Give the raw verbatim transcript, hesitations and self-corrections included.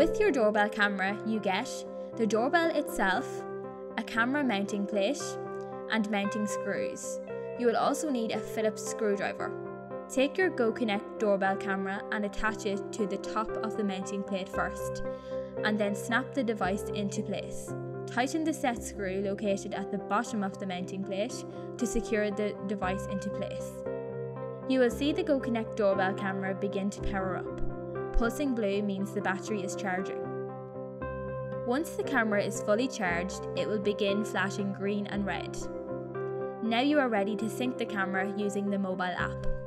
With your doorbell camera, you get the doorbell itself, a camera mounting plate, and mounting screws. You will also need a Phillips screwdriver. Take your GoKonnect doorbell camera and attach it to the top of the mounting plate first, and then snap the device into place. Tighten the set screw located at the bottom of the mounting plate to secure the device into place. You will see the GoKonnect doorbell camera begin to power up. Pulsing blue means the battery is charging. Once the camera is fully charged, it will begin flashing green and red. Now you are ready to sync the camera using the mobile app.